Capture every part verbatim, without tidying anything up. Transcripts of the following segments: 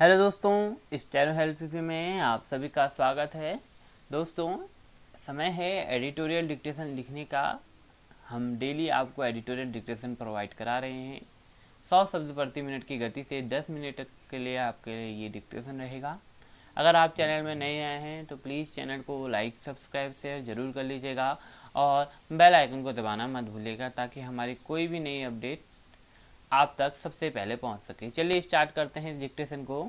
Hello दोस्तों, steno help PP में आप सभी का स्वागत है। दोस्तों, समय है एडिटोरियल डिक्टेशन लिखने का। हम डेली आपको एडिटोरियल डिक्टेशन प्रोवाइड करा रहे हैं। सौ शब्द प्रति मिनट की गति से दस मिनट के लिए आपके लिए ये डिक्टेशन रहेगा। अगर आप चैनल में नए आए हैं तो प्लीज़ चैनल को लाइक, सब्सक्राइब, शेयर ज़रूर कर लीजिएगा और बेल आइकन को दबाना मत भूलिएगा ताकि हमारी कोई भी नई अपडेट आप तक सबसे पहले पहुंच सके। चलिए स्टार्ट करते हैं डिक्टेशन को।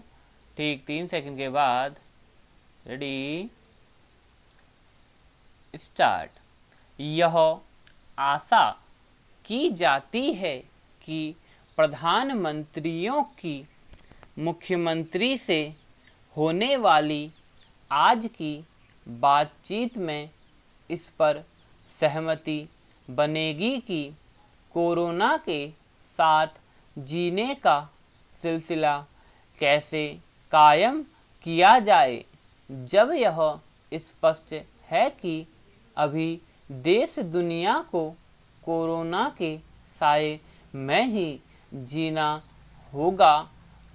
ठीक तीन सेकंड के बाद रेडी स्टार्ट। यह आशा की जाती है कि प्रधानमंत्रियों की मुख्यमंत्री से होने वाली आज की बातचीत में इस पर सहमति बनेगी कि कोरोना के साथ जीने का सिलसिला कैसे कायम किया जाए, जब यह स्पष्ट है कि अभी देश दुनिया को कोरोना के साए में ही जीना होगा।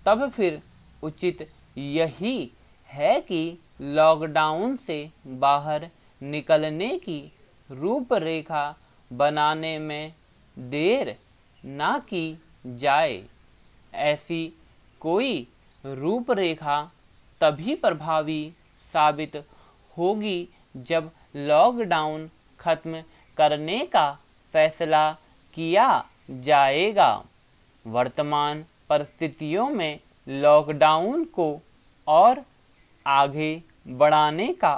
तब फिर उचित यही है कि लॉकडाउन से बाहर निकलने की रूपरेखा बनाने में देर ना की जाए। ऐसी कोई रूपरेखा तभी प्रभावी साबित होगी जब लॉकडाउन खत्म करने का फैसला किया जाएगा। वर्तमान परिस्थितियों में लॉकडाउन को और आगे बढ़ाने का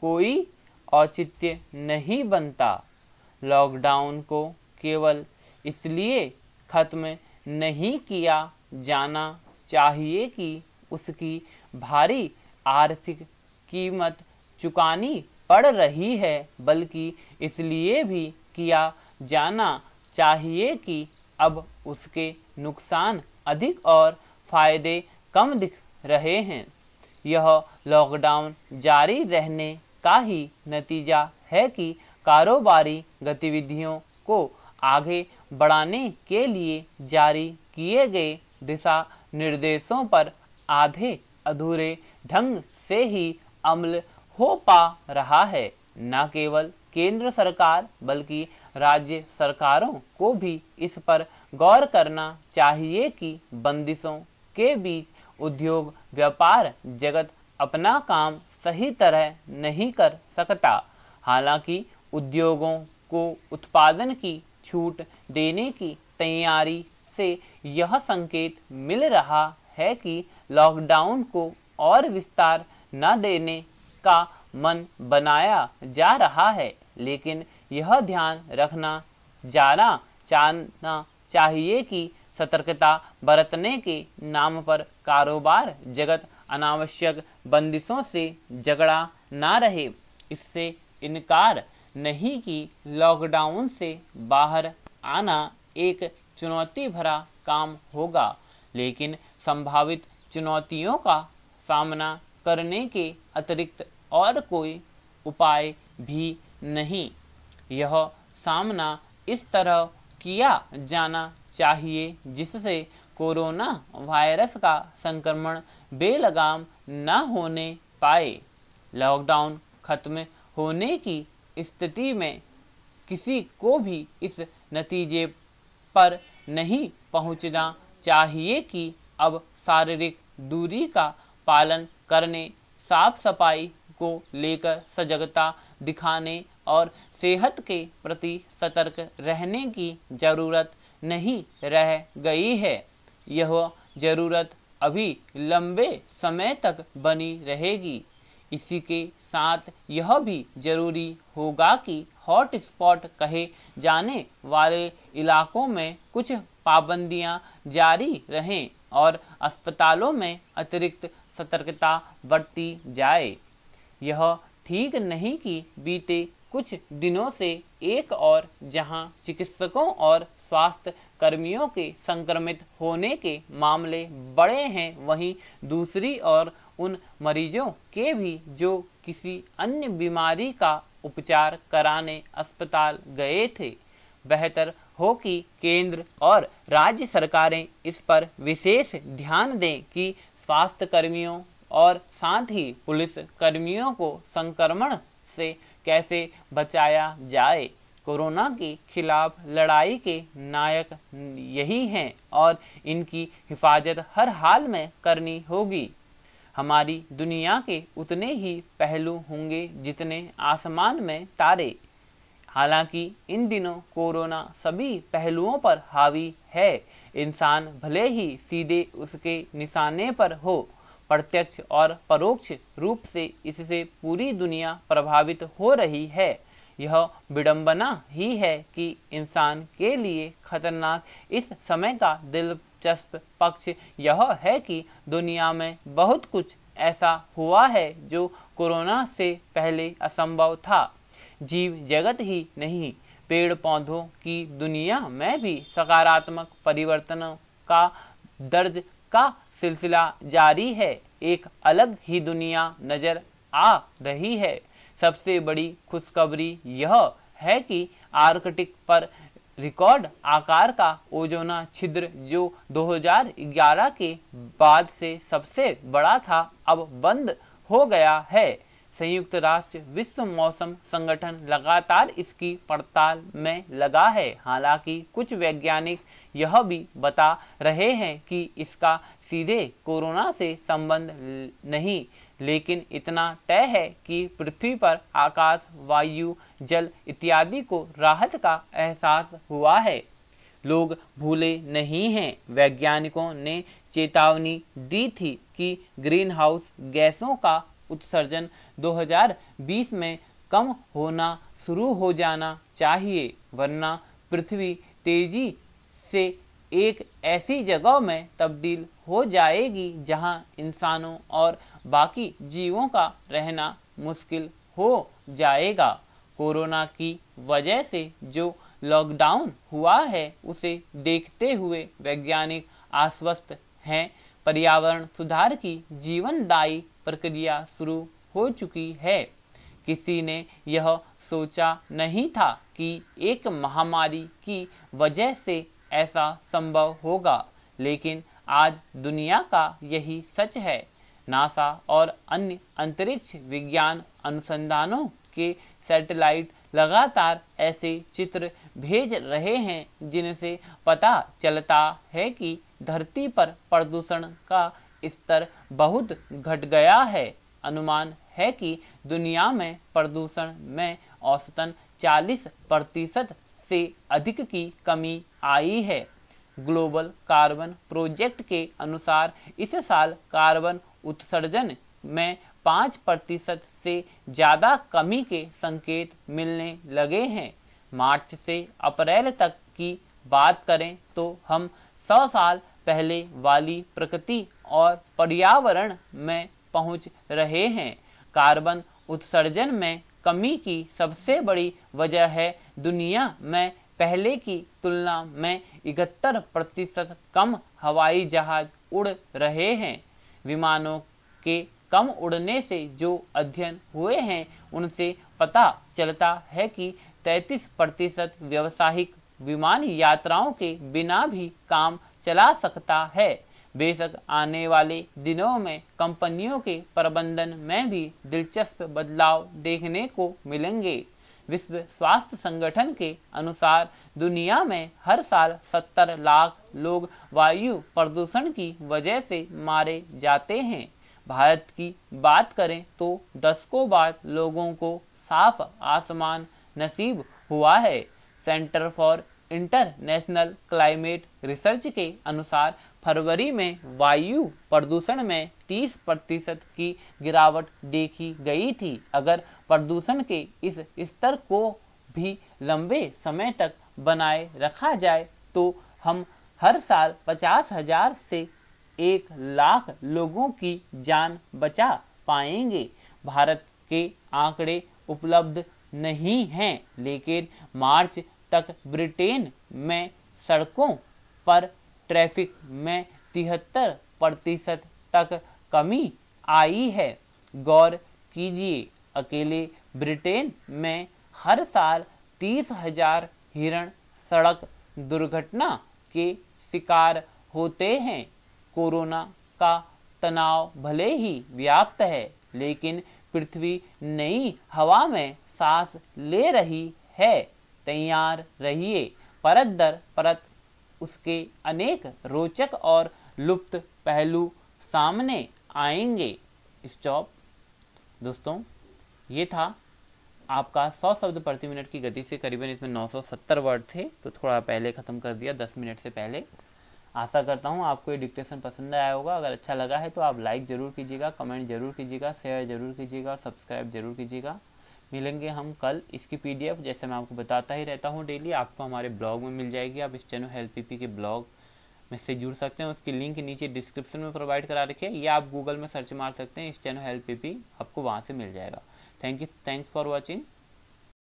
कोई औचित्य नहीं बनता। लॉकडाउन को केवल इसलिए खत्म नहीं किया जाना चाहिए कि उसकी भारी आर्थिक कीमत चुकानी पड़ रही है, बल्कि इसलिए भी किया जाना चाहिए कि अब उसके नुकसान अधिक और फायदे कम दिख रहे हैं। यह लॉकडाउन जारी रहने का ही नतीजा है कि कारोबारी गतिविधियों को आगे बढ़ाने के लिए जारी किए गए दिशा निर्देशों पर आधे अधूरे ढंग से ही अमल हो पा रहा है। न केवल केंद्र सरकार बल्कि राज्य सरकारों को भी इस पर गौर करना चाहिए कि बंदिशों के बीच उद्योग व्यापार जगत अपना काम सही तरह नहीं कर सकता। हालांकि उद्योगों को उत्पादन की छूट देने की तैयारी से यह संकेत मिल रहा है कि लॉकडाउन को और विस्तार न देने का मन बनाया जा रहा है, लेकिन यह ध्यान रखना जाना जानना चाहिए कि सतर्कता बरतने के नाम पर कारोबार जगत अनावश्यक बंदिशों से झगड़ा ना रहे। इससे इनकार नहीं कि लॉकडाउन से बाहर आना एक चुनौती भरा काम होगा, लेकिन संभावित चुनौतियों का सामना करने के अतिरिक्त और कोई उपाय भी नहीं। यह सामना इस तरह किया जाना चाहिए जिससे कोरोना वायरस का संक्रमण बेलगाम न होने पाए। लॉकडाउन खत्म होने की स्थिति में किसी को भी इस नतीजे पर नहीं पहुंचना चाहिए कि अब शारीरिक दूरी का पालन करने, साफ सफाई को लेकर सजगता दिखाने और सेहत के प्रति सतर्क रहने की ज़रूरत नहीं रह गई है। यह ज़रूरत अभी लंबे समय तक बनी रहेगी। इसी के साथ यह भी जरूरी होगा कि हॉटस्पॉट कहे जाने वाले इलाकों में कुछ पाबंदियां जारी रहें और अस्पतालों में अतिरिक्त सतर्कता बरती जाए। यह ठीक नहीं कि बीते कुछ दिनों से एक और जहां चिकित्सकों और स्वास्थ्य कर्मियों के संक्रमित होने के मामले बढ़े हैं, वहीं दूसरी ओर उन मरीजों के भी जो किसी अन्य बीमारी का उपचार कराने अस्पताल गए थे। बेहतर हो कि केंद्र और राज्य सरकारें इस पर विशेष ध्यान दें कि स्वास्थ्य कर्मियों और साथ ही पुलिस कर्मियों को संक्रमण से कैसे बचाया जाए। कोरोना के खिलाफ लड़ाई के नायक यही हैं और इनकी हिफाजत हर हाल में करनी होगी। हमारी दुनिया के उतने ही पहलू होंगे जितने आसमान में तारे। हालांकि इन दिनों कोरोना सभी पहलुओं पर हावी है। इंसान भले ही सीधे उसके निशाने पर हो, प्रत्यक्ष और परोक्ष रूप से इससे पूरी दुनिया प्रभावित हो रही है। यह विडंबना ही है कि इंसान के लिए खतरनाक इस समय का दिलचस्प पक्ष यह है कि दुनिया में बहुत कुछ ऐसा हुआ है जो कोरोना से पहले असंभव था। जीव जगत ही नहीं, पेड़ पौधों की दुनिया में भी सकारात्मक परिवर्तनों का दर्ज का सिलसिला जारी है। एक अलग ही दुनिया नजर आ रही है। सबसे बड़ी खुशखबरी यह है कि आर्कटिक पर रिकॉर्ड आकार का ओजोन छिद्र जो दो हज़ार ग्यारह के बाद से सबसे बड़ा था, अब बंद हो गया है। संयुक्त राष्ट्र विश्व मौसम संगठन लगातार इसकी पड़ताल में लगा है। हालांकि कुछ वैज्ञानिक यह भी बता रहे हैं कि इसका सीधे कोरोना से संबंध नहीं, लेकिन इतना तय है कि पृथ्वी पर आकाश, वायु, जल इत्यादि को राहत का एहसास हुआ है। लोग भूले नहीं हैं। वैज्ञानिकों ने चेतावनी दी थी कि ग्रीन हाउस गैसों का उत्सर्जन दो हज़ार बीस में कम होना शुरू हो जाना चाहिए, वरना पृथ्वी तेजी से एक ऐसी जगह में तब्दील हो जाएगी जहां इंसानों और बाकी जीवों का रहना मुश्किल हो जाएगा। कोरोना की वजह से जो लॉकडाउन हुआ है उसे देखते हुए वैज्ञानिक आश्वस्त हैं। पर्यावरण सुधार की जीवनदायी प्रक्रिया शुरू हो चुकी है। किसी ने यह सोचा नहीं था कि एक महामारी की वजह से ऐसा संभव होगा, लेकिन आज दुनिया का यही सच है। नासा और अन्य अंतरिक्ष विज्ञान अनुसंधानों के सैटेलाइट लगातार ऐसे चित्र भेज रहे हैं जिनसे पता चलता है कि धरती पर प्रदूषण का स्तर बहुत घट गया है। अनुमान है कि दुनिया में प्रदूषण में औसतन चालीस प्रतिशत से अधिक की कमी आई है। ग्लोबल कार्बन प्रोजेक्ट के अनुसार इस साल कार्बन उत्सर्जन में पाँच प्रतिशत से ज़्यादा कमी के संकेत मिलने लगे हैं। मार्च से अप्रैल तक की बात करें तो हम सौ साल पहले वाली प्रकृति और पर्यावरण में पहुंच रहे हैं। कार्बन उत्सर्जन में कमी की सबसे बड़ी वजह है दुनिया में पहले की तुलना में इकहत्तर प्रतिशत कम हवाई जहाज उड़ रहे हैं। विमानों के कम उड़ने से जो अध्ययन हुए हैं उनसे पता चलता है कि तैंतीस प्रतिशत व्यावसायिक विमान यात्राओं के बिना भी काम चला सकता है। बेशक आने वाले दिनों में कंपनियों के प्रबंधन में भी दिलचस्प बदलाव देखने को मिलेंगे। विश्व स्वास्थ्य संगठन के अनुसार दुनिया में हर साल सत्तर लाख लोग वायु प्रदूषण की वजह से मारे जाते हैं। भारत की बात करें तो दशकों बाद लोगों को साफ आसमान नसीब हुआ है। Centre for International Climate Research के अनुसार फरवरी में वायु प्रदूषण में तीस प्रतिशत की गिरावट देखी गई थी। अगर प्रदूषण के इस स्तर को भी लंबे समय तक बनाए रखा जाए तो हम हर साल पचास हजार से एक लाख लोगों की जान बचा पाएंगे। भारत के आंकड़े उपलब्ध नहीं हैं, लेकिन मार्च तक ब्रिटेन में सड़कों पर ट्रैफिक में तिहत्तर प्रतिशत तक कमी आई है। गौर कीजिए, अकेले ब्रिटेन में हर साल तीस हजार हिरण सड़क दुर्घटना के शिकार होते हैं। कोरोना का तनाव भले ही व्याप्त है, लेकिन पृथ्वी नई हवा में सांस ले रही है। तैयार रहिए, परत दर परत उसके अनेक रोचक और लुप्त पहलू सामने आएंगे। स्टॉप। दोस्तों, ये था आपका सौ शब्द प्रति मिनट की गति से। करीबन इसमें नौ सौ सत्तर वर्ड थे, तो थोड़ा पहले ख़त्म कर दिया, दस मिनट से पहले। आशा करता हूँ आपको ये डिक्टेशन पसंद आया होगा। अगर अच्छा लगा है तो आप लाइक ज़रूर कीजिएगा, कमेंट ज़रूर कीजिएगा, शेयर ज़रूर कीजिएगा और सब्सक्राइब ज़रूर कीजिएगा। मिलेंगे हम कल। इसकी पीडीएफ, जैसे मैं आपको बताता ही रहता हूँ डेली, आपको हमारे ब्लॉग में मिल जाएगी। आप स्टेनो हेल्प पीपी के ब्लॉग में से जुड़ सकते हैं। उसकी लिंक नीचे डिस्क्रिप्शन में प्रोवाइड करा रखी है, या आप गूगल में सर्च मार सकते हैं स्टेनो हेल्प पीपी, आपको वहाँ से मिल जाएगा। Thank you, thanks for watching.